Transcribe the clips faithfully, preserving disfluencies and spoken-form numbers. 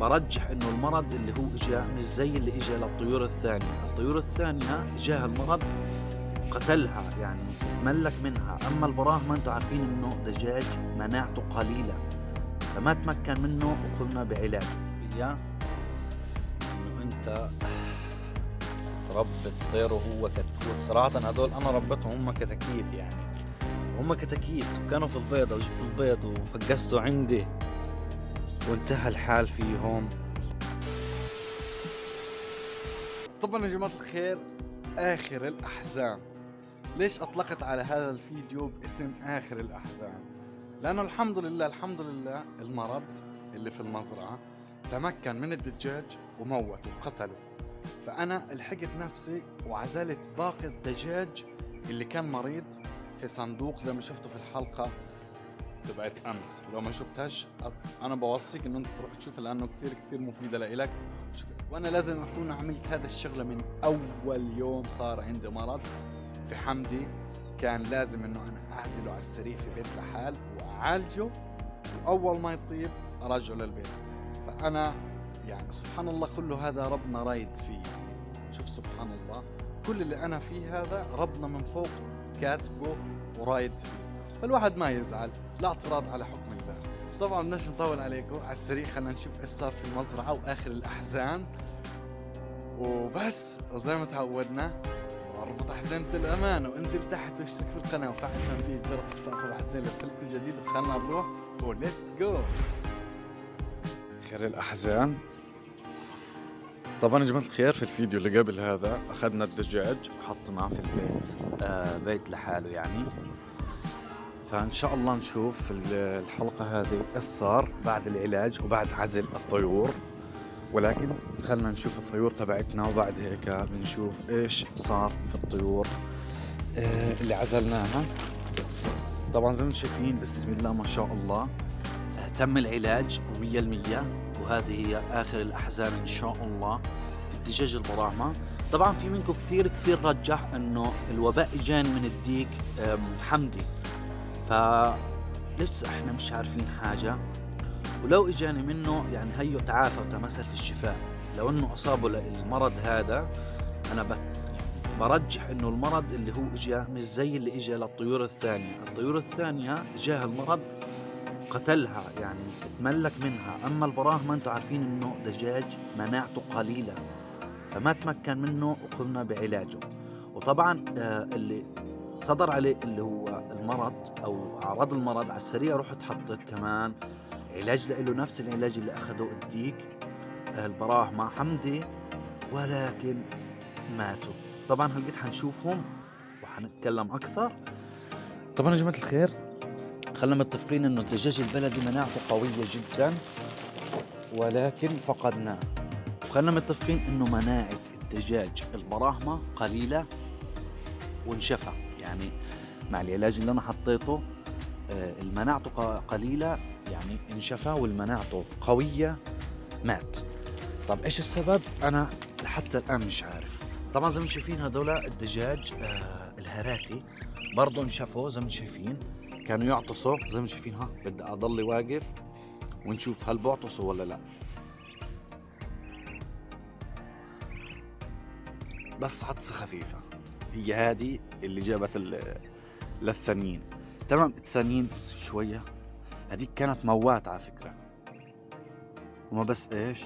برجح انه المرض اللي هو اجاه مش زي اللي اجاه للطيور الثانيه، الطيور الثانيه اجاها المرض قتلها يعني ملك منها، اما البراهما انتم عارفين انه دجاج مناعته قليله فما تمكن منه وقمنا بعلاجه. اياه انه انت تربي الطير وهو كتكوت، صراحه هذول انا ربيتهم هم كتاكيت يعني، هم كتاكيت وكانوا في البيضه وجبت البيض وفقسته عندي وانتهى الحال فيهم. طبعا يا جماعة الخير آخر الأحزام، ليش أطلقت على هذا الفيديو باسم آخر الأحزام؟ لأنه الحمد لله الحمد لله المرض اللي في المزرعة تمكن من الدجاج وموته وقتله، فأنا لحقت نفسي وعزلت باقي الدجاج اللي كان مريض في صندوق زي ما شفتوا في الحلقة تبعت امس، ولو ما شفتهاش انا بوصيك انه انت تروح تشوفها لانه كثير كثير مفيده لإلك. وانا لازم اكون عملت هذا الشغله من اول يوم صار عندي مرض في حمدي، كان لازم انه انا اعزله على السريع في بيت لحال واعالجه واول ما يطيب ارجعه للبيت. فانا يعني سبحان الله كله هذا ربنا رايد فيه، يعني شوف سبحان الله كل اللي انا فيه هذا ربنا من فوق كاتبه ورايد فيه، فالواحد ما يزعل، لا اعتراض على حكم الله. طبعا بدناش نطول عليكم، على السريع خلينا نشوف ايش صار في المزرعه واخر الاحزان وبس. وزي ما تعودنا اربط حزمه الامان وانزل تحت واشترك في القناه وفعل تنبيه جرس الفأخر وحزين للسلك الجديد. خلينا نروح وليتس جو خير الاحزان. طبعا يا جماعة الخير في الفيديو اللي قبل هذا اخذنا الدجاج وحطيناه في البيت آه بيت لحاله يعني، فان شاء الله نشوف الحلقه هذه ايش صار بعد العلاج وبعد عزل الطيور، ولكن خلينا نشوف الطيور تبعتنا وبعد هيك بنشوف ايش صار في الطيور اللي عزلناها. طبعا زي ما انتم شايفين بسم الله ما شاء الله تم العلاج مية بالمية، وهذه هي اخر الاحزان ان شاء الله في الدجاج البراهما. طبعا في منكم كثير كثير رجح انه الوباء اجان من الديك حمدي، فلسه احنا مش عارفين حاجة، ولو اجاني منه يعني هيو تعافى وتماثل في الشفاء. لو انه اصابه المرض هذا انا بت برجح انه المرض اللي هو اجاه مش زي اللي اجاه للطيور الثانية، الطيور الثانية اجاها المرض قتلها يعني اتملك منها، اما البراهما انتم عارفين انه دجاج مناعته قليلة فما تمكن منه وقمنا بعلاجه. وطبعا اللي صدر عليه اللي هو المرض او اعراض المرض على السريع رحت حطيت كمان علاج له نفس العلاج اللي اخذه الديك البراهما حمدي، ولكن ماتوا. طبعا هلقيت حنشوفهم وحنتكلم اكثر. طبعا يا جماعه الخير خلينا متفقين انه الدجاج البلدي مناعته قويه جدا ولكن فقدناه، وخلينا متفقين انه مناعه الدجاج البراهما قليله وانشفى، يعني مع العلاج اللي انا حطيته المناعته قليله يعني انشفى والمناعته قويه مات. طب ايش السبب؟ انا حتى الان مش عارف. طبعا زي ما شايفين هذول الدجاج الهراتي برضه انشفوا زي ما شايفين، كانوا يعطسوا زي ما شايفين، ها بدي اضل واقف ونشوف هل بعطسوا ولا لا. بس عطسه خفيفه هي هذه اللي جابت للثانيين. تمام الثانيين شويه هذيك كانت موات على فكره، وما بس ايش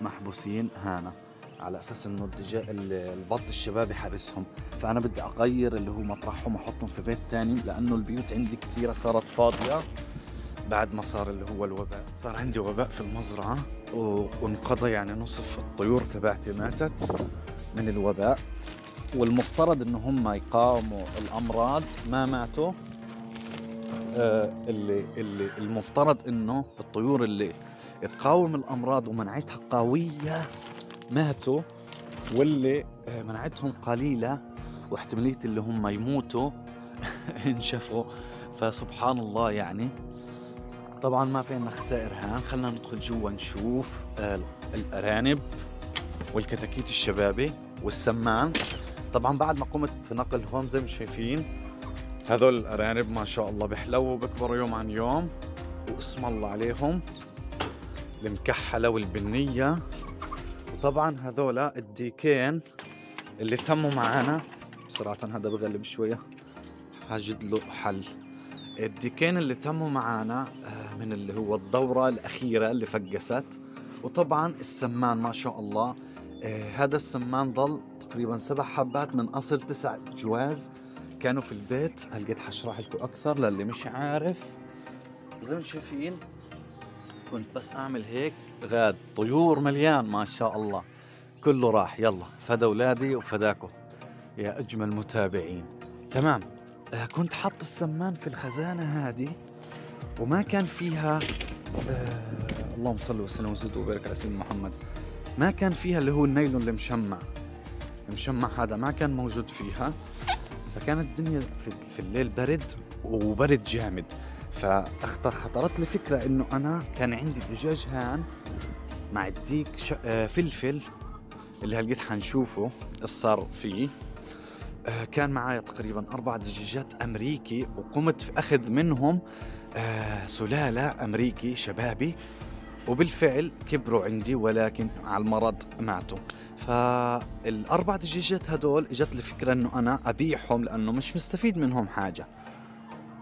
محبوسين هانا على اساس انه الدجاج البط الشبابي حابسهم، فانا بدي اغير اللي هو مطرحهم واحطهم في بيت ثاني لانه البيوت عندي كثيره صارت فاضيه بعد ما صار اللي هو الوباء. صار عندي وباء في المزرعه وانقضى يعني نصف الطيور تبعتي ماتت من الوباء، والمفترض ان هم يقاوموا الامراض ما ماتوا. آه اللي اللي المفترض انه الطيور اللي تقاوم الامراض ومناعتها قويه ماتوا، واللي آه مناعتهم قليله واحتماليه اللي هم يموتوا انشفوا، فسبحان الله يعني. طبعا ما في عندنا خسائر هان، خلينا ندخل جوا نشوف آه الارانب والكتاكيت الشبابي والسمان. طبعا بعد ما قمت في نقلهم زي ما شايفين هذول الارانب ما شاء الله بحلو وبكبروا يوم عن يوم واسم الله عليهم، المكحلة والبنية، وطبعا هذولا الديكين اللي تموا معانا. بصراحة هذا بغلب شوية، حاجد له حل. الديكين اللي تموا معانا من اللي هو الدورة الأخيرة اللي فقست، وطبعا السمان ما شاء الله. هذا السمان ظل تقريبا سبع حبات من أصل تسع جواز كانوا في البيت. هلقيت حشرح لكم أكثر للي مش عارف. زي ما شايفين كنت بس أعمل هيك غاد طيور مليان ما شاء الله، كله راح. يلا فدا أولادي وفداكم يا أجمل متابعين. تمام، كنت حط السمان في الخزانة هذه وما كان فيها آه اللهم صل وسلم وزد وبارك على سيدنا محمد. ما كان فيها اللي هو النايلون المشمع المشمع هذا ما كان موجود فيها. فكانت الدنيا في الليل برد وبرد جامد، فخطرت لي فكرة انه انا كان عندي دجاج هان مع الديك فلفل اللي هلقيت حنشوفه ايش صار فيه. كان معايا تقريبا اربع دجاجات امريكي، وقمت في اخذ منهم سلالة امريكي شبابي، وبالفعل كبروا عندي ولكن على المرض ماتوا. فالاربع دجاجات هدول اجت لي فكرة انه انا ابيعهم لانه مش مستفيد منهم حاجة،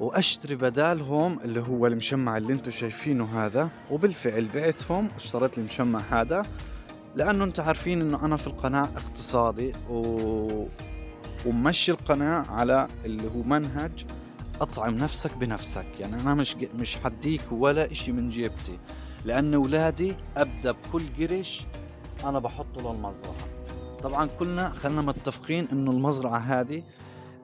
واشتري بدالهم اللي هو المشمع اللي انتم شايفينه هذا. وبالفعل بعتهم واشتريت المشمع هذا، لانه انتم عارفين انه انا في القناة اقتصادي و... ومشي القناة على اللي هو منهج اطعم نفسك بنفسك. يعني انا مش مش حديك ولا اشي من جيبتي، لان اولادي ابدا بكل قرش انا بحطه للمزرعة. طبعا كلنا خلينا متفقين انه المزرعة هذه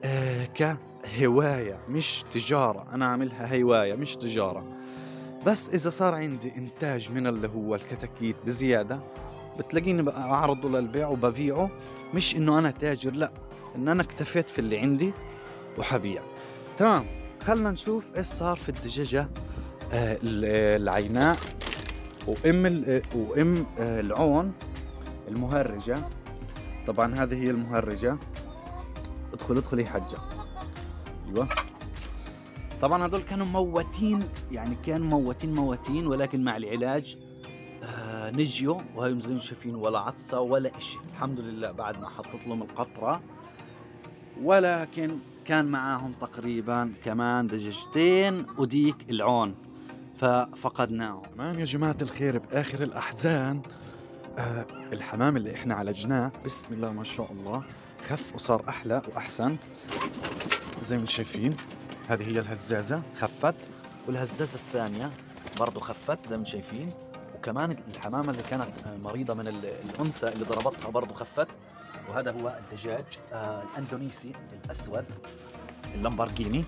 آه ك هواية مش تجارة، أنا عاملها هواية مش تجارة. بس إذا صار عندي إنتاج من اللي هو الكتاكيت بزيادة بتلاقيني بعرضه للبيع وببيعه، مش إنه أنا تاجر، لأ، إن أنا اكتفيت في اللي عندي وحبيع. تمام، خلنا نشوف إيش صار في الدجاجة آه العيناء وأم وأم آه العون المهرجة. طبعا هذه هي المهرجة. ادخل ادخل يا حجة. ايوه طبعا هذول كانوا موتين، يعني كانوا موتين موتين، ولكن مع العلاج آه نجيوا. وهي زي ما شايفين ولا عطسه ولا اشي الحمد لله بعد ما حطيت لهم القطره. ولكن كان معاهم تقريبا كمان دجاجتين وديك العون ففقدناهم. تمام يا جماعه الخير، باخر الاحزان آه الحمام اللي احنا عالجناه بسم الله ما شاء الله خف وصار احلى واحسن. زي ما شايفين هذه هي الهزازة خفت، والهزازة الثانية برضو خفت زي ما شايفين. وكمان الحمامة اللي كانت مريضة من الأنثى اللي ضربتها برضو خفت. وهذا هو الدجاج آه الأندونيسي الأسود اللامبرجيني.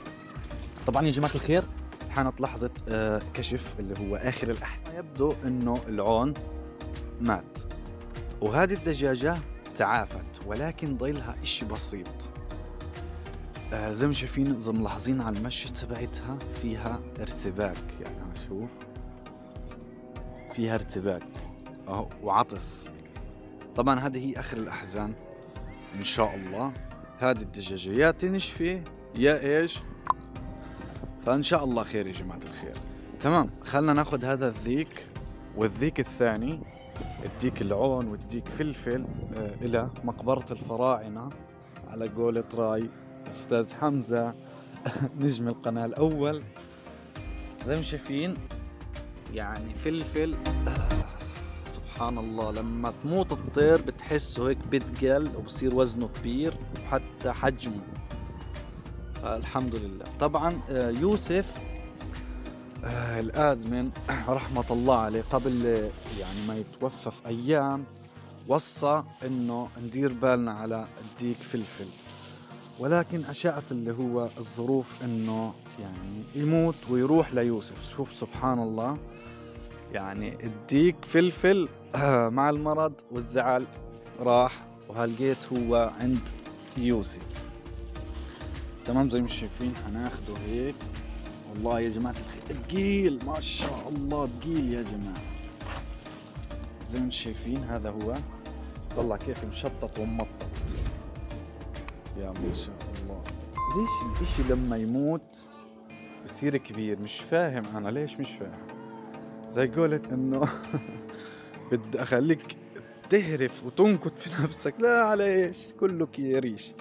طبعا يا جماعة الخير حانت لحظة آه كشف اللي هو آخر الأحزان. يبدو أنه العون مات وهذه الدجاجة تعافت، ولكن ضيلها إشي بسيط. آه زي ما شايفين زي ملاحظين على المشي تبعتها فيها ارتباك، يعني شوف فيها ارتباك اهو وعطس. طبعا هذه هي اخر الاحزان ان شاء الله. هذه الدجاجة يا تنشفي يا ايش، فان شاء الله خير يا جماعة الخير. تمام، خلنا ناخذ هذا الذيك والذيك الثاني الديك العون والديك فلفل آه الى مقبرة الفراعنة على قولة راي أستاذ حمزة نجم القناة الأول. زي ما شايفين يعني فلفل آه سبحان الله لما تموت الطير بتحسه هيك بتقل وبصير وزنه كبير وحتى حجمه آه الحمد لله. طبعا آه يوسف آه الآدمن رحمة الله عليه قبل يعني ما يتوفى في أيام وصى إنه ندير بالنا على الديك فلفل، ولكن أشاءت اللي هو الظروف إنه يعني يموت ويروح ليوسف. شوف سبحان الله، يعني الديك فلفل مع المرض والزعل راح وهلقيت هو عند يوسف. تمام زي ما شايفين هناخده هيك. والله يا جماعة الخير ثقيل ما شاء الله، ثقيل يا جماعة. زي ما شايفين هذا هو، طلع كيف مشطط وممطط يا ما شاء الله. ليش الاشي لما يموت بصير كبير؟ مش فاهم انا ليش، مش فاهم. زي قولت انه بدي اخليك تهرف وتنكت في نفسك، لا على ايش، كله كيريش.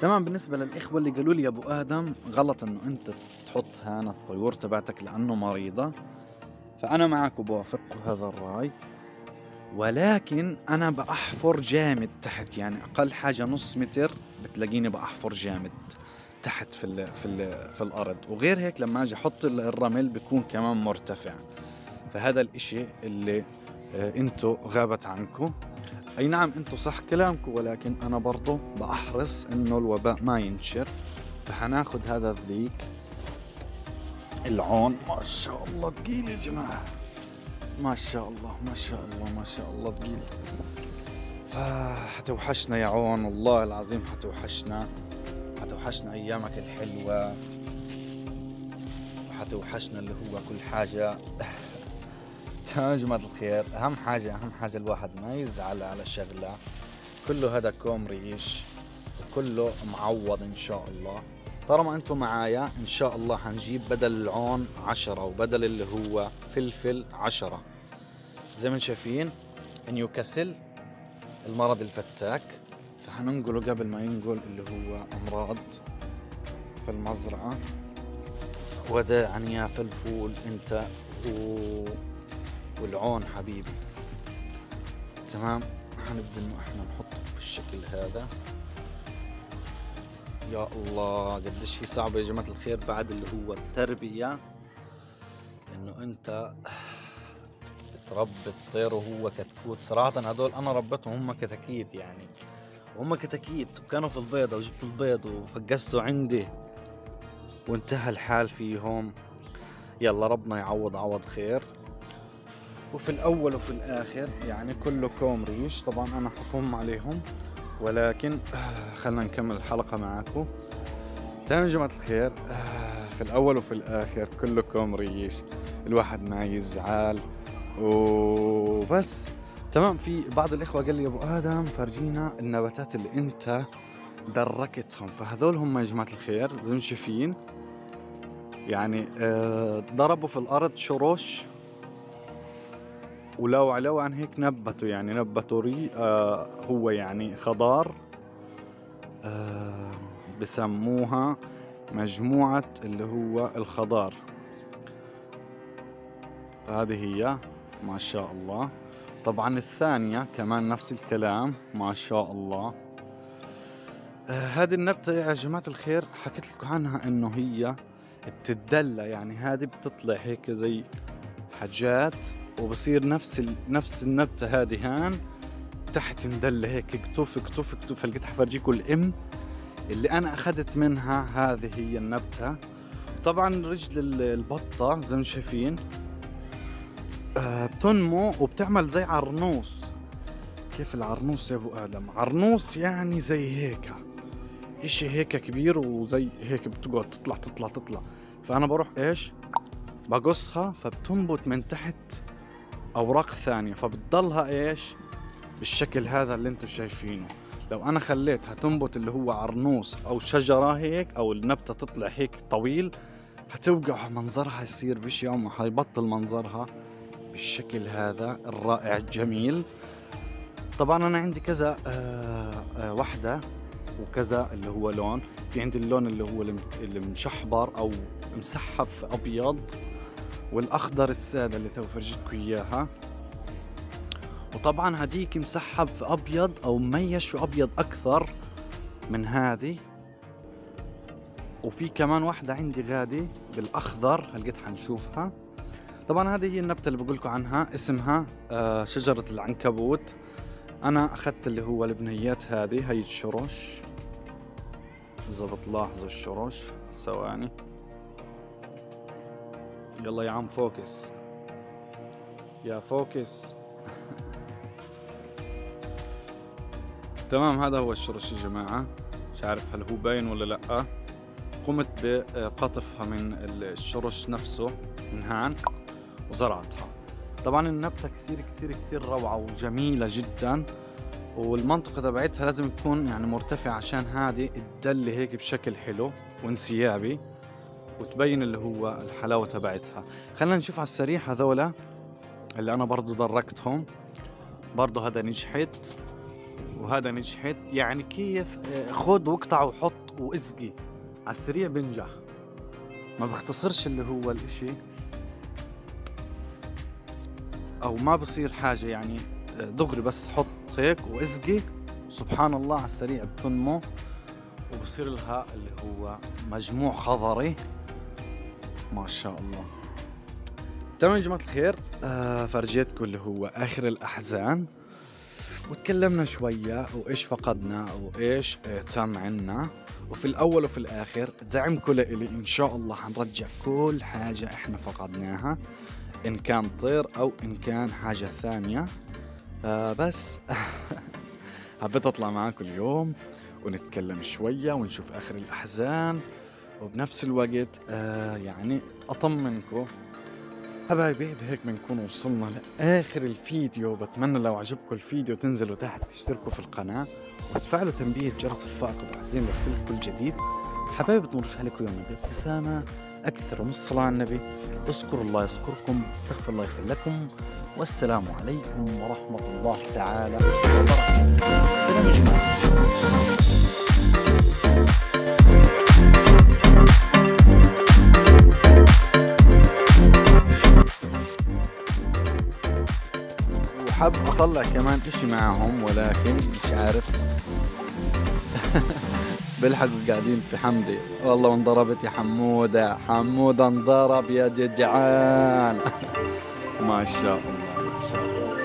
تمام. بالنسبة للإخوة اللي قالوا لي يا أبو آدم غلط إنه أنت تحط هنا الطيور تبعتك لأنه مريضة، فأنا معك وبوافق هذا الرأي، ولكن أنا بأحفر جامد تحت، يعني أقل حاجة نص متر بتلاقيني بأحفر جامد تحت في ال في ال في الأرض، وغير هيك لما أجي أحط الرمل بيكون كمان مرتفع. فهذا الإشي اللي أنتو غابت عنكم. أي نعم أنتو صح كلامكم، ولكن أنا برضو بأحرص إنه الوباء ما ينشر، فحناخد هذا الذيك العون. ما شاء الله ثقيل يا جماعة، ما شاء الله ما شاء الله ما شاء الله ثقيل. فحتوحشنا يا عون، والله العظيم حتوحشنا، حتوحشنا أيامك الحلوة، وحتوحشنا اللي هو كل حاجة. تمام جماعة الخير، أهم حاجة أهم حاجة الواحد ما يزعل على شغلة، كله هذا كوم ريش وكله معوض إن شاء الله. طالما أنتم معايا إن شاء الله حنجيب بدل العون عشرة، وبدل اللي هو فلفل عشرة. زي ما شايفين النيوكاسل المرض الفتاك، فحننقله قبل ما ينقل اللي هو أمراض في المزرعة. وداعا يا فلفول أنت و... والعون حبيبي. تمام، حنبدأ انه احنا نحطه بالشكل هذا. يا الله قديش هي صعبة يا جماعة الخير بعد اللي هو التربية، انه انت بتربي الطير وهو كتكوت. صراحة هدول انا ربيتهم هم كتاكيت، يعني هم كتاكيت وكانوا في البيضة، وجبت البيض وفقسته عندي وانتهى الحال فيهم. يلا ربنا يعوض عوض خير. وفي الأول وفي الآخر يعني كله كوم ريش، طبعا أنا حقوم عليهم، ولكن خلنا نكمل الحلقة معاكم. تمام جماعة الخير، في الأول وفي الآخر كله كوم ريش، الواحد ما يزعل وبس. تمام. في بعض الإخوة قال لي يا أبو آدم فرجينا النباتات اللي أنت دركتهم، فهذول هم يا جماعة الخير زي ما شايفين يعني ضربوا في الأرض شروش، ولو علو عن هيك نبتوا، يعني نبتوا ري آه هو يعني خضار آه بسموها مجموعة اللي هو الخضار. هذه هي ما شاء الله. طبعا الثانية كمان نفس الكلام ما شاء الله. هذه آه النبتة يا جماعة الخير حكيت لكم عنها انه هي بتتدلى، يعني هذه بتطلع هيك زي حاجات وبصير نفس نفس النبتة هذه هان تحت مدلة هيك كتف كتف كتف. لقيت حفرجيكم الام اللي انا اخذت منها، هذه هي النبتة. طبعا رجل البطة زي ما شايفين بتنمو وبتعمل زي عرنوس. كيف العرنوس يا ابو ادم؟ عرنوس يعني زي هيك اشي هيك كبير، وزي هيك بتقعد تطلع تطلع تطلع، فانا بروح ايش بقصها فبتنبت من تحت اوراق ثانيه، فبتضلها ايش بالشكل هذا اللي انتم شايفينه. لو انا خليتها تنبت اللي هو عرنوس او شجره هيك، او النبته تطلع هيك طويل، هتوقع منظرها يصير بشي يوم، حيبطل منظرها بالشكل هذا الرائع الجميل. طبعا انا عندي كذا آآ آآ وحده وكذا اللي هو لون، في عندي اللون اللي هو اللي مشحبر او مسحف ابيض، والاخضر الساده اللي تو فرجيتكم اياها، وطبعا هديك مسحف ابيض او مميش وابيض اكثر من هذه. وفي كمان واحده عندي غادي بالاخضر لقيت حنشوفها. طبعا هذه هي النبته اللي بقول لكم عنها، اسمها شجره العنكبوت. انا اخذت اللي هو البنيات هذه، هي الشروش اذا بتلاحظوا الشروش. ثواني يلا يا عم فوكس يا فوكس. تمام، هذا هو الشرش يا جماعة، مش عارف هل هو باين ولا لأ. قمت بقطفها من الشرش نفسه من هان وزرعتها. طبعا النبتة كثير كثير كثير روعة وجميلة جدا، والمنطقة تبعتها لازم تكون يعني مرتفعة عشان هذه تدلي هيك بشكل حلو وانسيابي، وتبين اللي هو الحلاوة تبعتها. خلينا نشوف على السريع هذولا اللي أنا برضو دركتهم، برضو هذا نجحت وهذا نجحت، يعني كيف خد واقطع وحط واسقي على السريع بنجح، ما بختصرش اللي هو الاشي او ما بصير حاجة، يعني دغري بس حط هيك واسقي سبحان الله على السريع بتنمو وبصير لها اللي هو مجموع خضري ما شاء الله. تمام يا جماعة الخير، آه فرجيتكم اللي هو آخر الأحزان وتكلمنا شوية وإيش فقدنا وإيش آه تم عنا، وفي الأول وفي الآخر دعمكم لإلي إن شاء الله حنرجع كل حاجة إحنا فقدناها إن كان طير أو إن كان حاجة ثانية، آه بس حبيت أطلع معاكم اليوم ونتكلم شوية ونشوف آخر الأحزان، وبنفس الوقت آه يعني أطمنكم حبايبي. بهيك بنكون وصلنا لآخر الفيديو، بتمنى لو عجبكم الفيديو تنزلوا تحت تشتركوا في القناة وتفعلوا تنبيه جرس الفائق وتحزين للسلك كل جديد. حبايبي بتمرش عليكم يوم بابتسامة أكثر ومصطلع النبي، اذكروا الله يذكركم، استغفر الله يغفر لكم، والسلام عليكم ورحمة الله تعالى وبركاته. سلام يا جماعة. حاب اطلع كمان اشي معهم ولكن مش عارف بلحقوا قاعدين في حمدي، والله انضربت يا حمودة، حمودة انضرب يا جدعان ما شاء الله ما شاء الله.